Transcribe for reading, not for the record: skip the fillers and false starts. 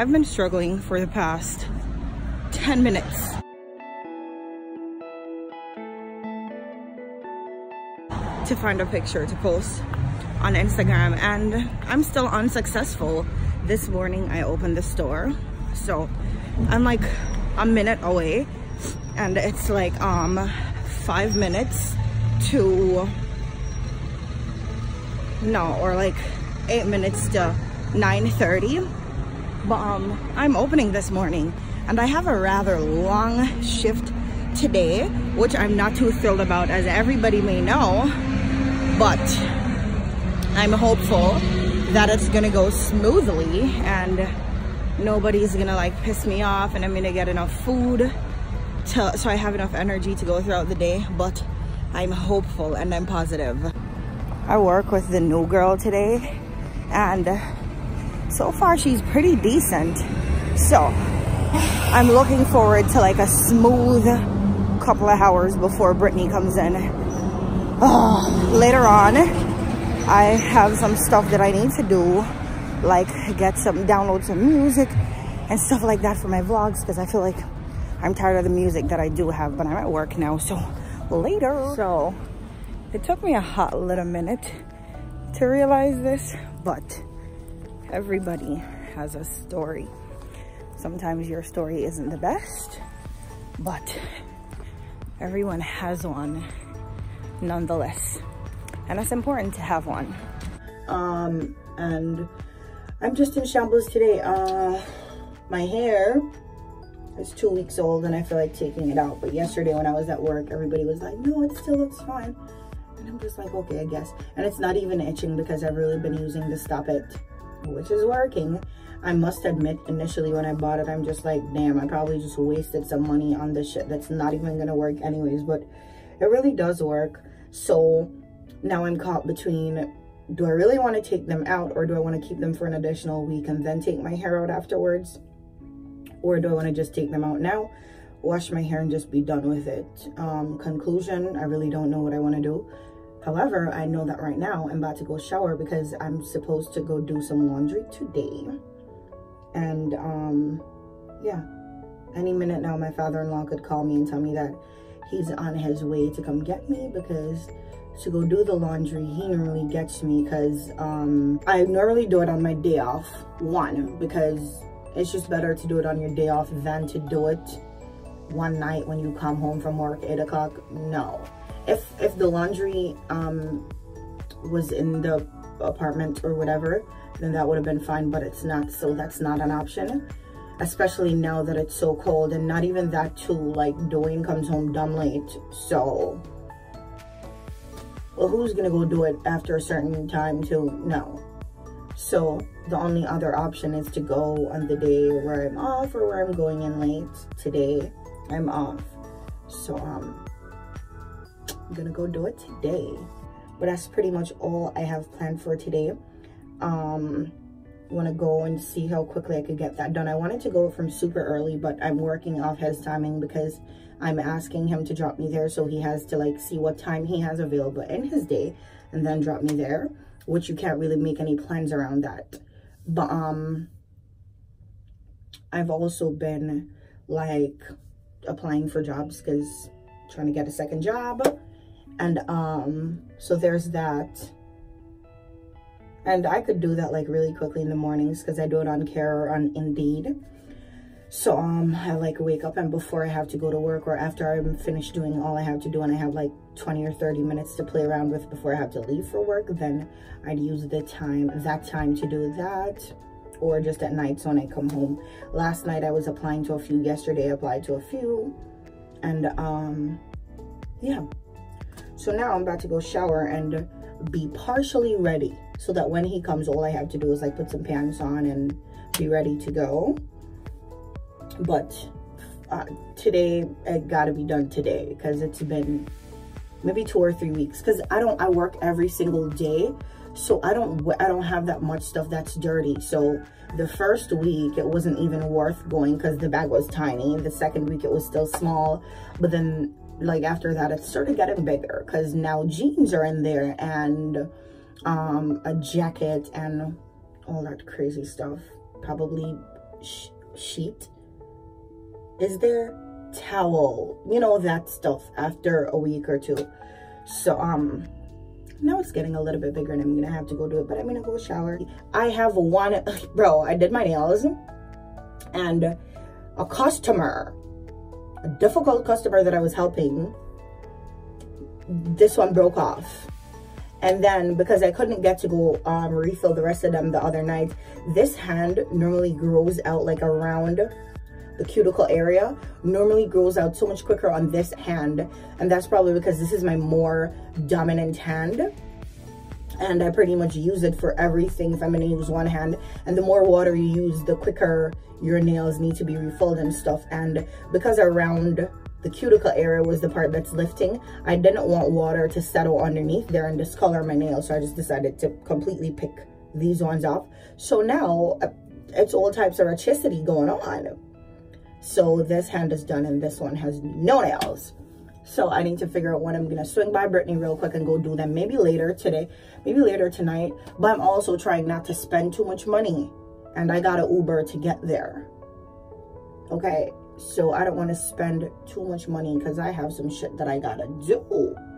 I've been struggling for the past 10 minutes. To find a picture to post on Instagram, and I'm still unsuccessful. This morning I opened the store, so I'm like a minute away, and it's like 5 minutes to no, or like 8 minutes to 9:30. But I'm opening this morning, and I have a rather long shift today, which I'm not too thrilled about, as everybody may know. But I'm hopeful that it's gonna go smoothly and nobody's gonna like piss me off, and I'm gonna get enough food so I have enough energy to go throughout the day. But I'm hopeful and I'm positive. I work with the new girl today, and so far she's pretty decent, so I'm looking forward to like a smooth couple of hours before Brittany comes in. Oh, later on I have some stuff that I need to do, like download some music and stuff like that for my vlogs, because I feel like I'm tired of the music that I do have, but I'm at work now, so later. So it took me a hot little minute to realize this, but everybody has a story. Sometimes your story isn't the best, but everyone has one nonetheless, and it's important to have one. And I'm just in shambles today. My hair is 2 weeks old and I feel like taking it out, but yesterday when I was at work, everybody was like, no, it still looks fine, and I'm just like, okay, I guess. And it's not even itching because I've really been using the Stop It, which is working. I must admit, initially when I bought it, I'm just like, damn, I probably just wasted some money on this shit that's not even gonna work anyways, but it really does work. So now I'm caught between, do I really want to take them out, or do I want to keep them for an additional week and then take my hair out afterwards? Or do I want to just take them out now, wash my hair, and just be done with it? Conclusion, I really don't know what I want to do. However, I know that right now I'm about to go shower because I'm supposed to go do some laundry today. And yeah, any minute now my father-in-law could call me and tell me that he's on his way to come get me, because to go do the laundry, he normally gets me, because I normally do it on my day off. One, because it's just better to do it on your day off than to do it one night when you come home from work, 8 o'clock. No, if the laundry was in the apartment or whatever, then that would have been fine, but it's not, so that's not an option. Especially now that it's so cold, and not even that too, like Dwayne comes home dumb late, so well, who's gonna go do it after a certain time too? No. So the only other option is to go on the day where I'm off or where I'm going in late. Today I'm off, so I'm gonna go do it today. But that's pretty much all I have planned for today. Want to go and see how quickly I could get that done. I wanted to go from super early, but I'm working off his timing because I'm asking him to drop me there, so he has to like see what time he has available in his day and then drop me there, which you can't really make any plans around that. But I've also been like applying for jobs because trying to get a second job, and so there's that. And I could do that like really quickly in the mornings because I do it on Care or on Indeed. So I like wake up, and before I have to go to work, or after I'm finished doing all I have to do and I have like 20 or 30 minutes to play around with before I have to leave for work, then I'd use that time to do that, or just at nights when I come home. Last night I was applying to a few. Yesterday I applied to a few, and yeah. So now I'm about to go shower and be partially ready, so that when he comes, all I have to do is like put some pants on and be ready to go. But today it gotta be done today, because it's been maybe 2 or 3 weeks, because I work every single day, so I don't have that much stuff that's dirty. So the first week it wasn't even worth going because the bag was tiny. The second week it was still small, but then like after that it started getting bigger, because now jeans are in there, and a jacket and all that crazy stuff. Probably sheet? Is there towel? You know, that stuff after a week or two. So, now it's getting a little bit bigger and I'm gonna have to go do it, but I'm gonna go shower. I have one, bro, I did my nails and a customer, a difficult customer that I was helping, this one broke off. And then because I couldn't get to go refill the rest of them the other night, this hand normally grows out like around the cuticle area, normally grows out so much quicker on this hand. And that's probably because this is my more dominant hand. And I pretty much use it for everything if I'm gonna use one hand. And the more water you use, the quicker your nails need to be refilled and stuff. And because around the cuticle area was the part that's lifting, I didn't want water to settle underneath there and discolor my nails. So I just decided to completely pick these ones off. So now it's all types of electricity going on. So this hand is done and this one has no nails. So I need to figure out when I'm gonna swing by Brittany real quick and go do them. Maybe later today, maybe later tonight. But I'm also trying not to spend too much money. And I got an Uber to get there. Okay, so I don't wanna spend too much money because I have some shit that I gotta do.